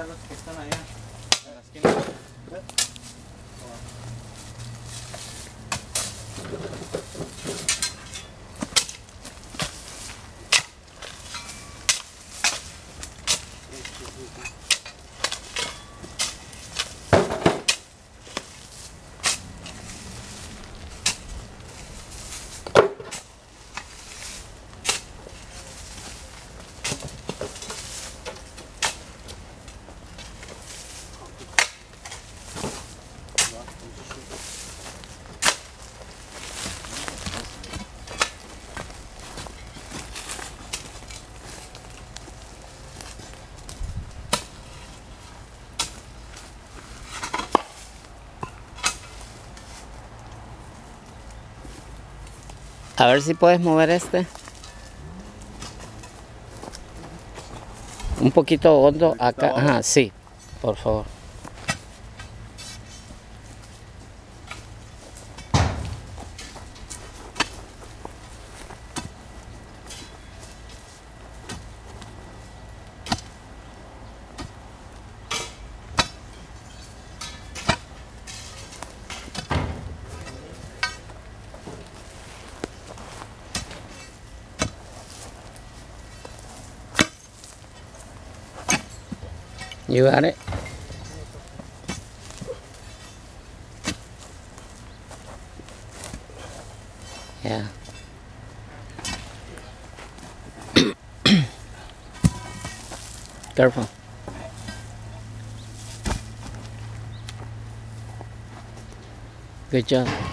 están los que están allá, en la esquina. A ver si puedes mover este. Un poquito hondo acá. Ajá, sí, por favor. You got it? Yeah. Careful. Good job.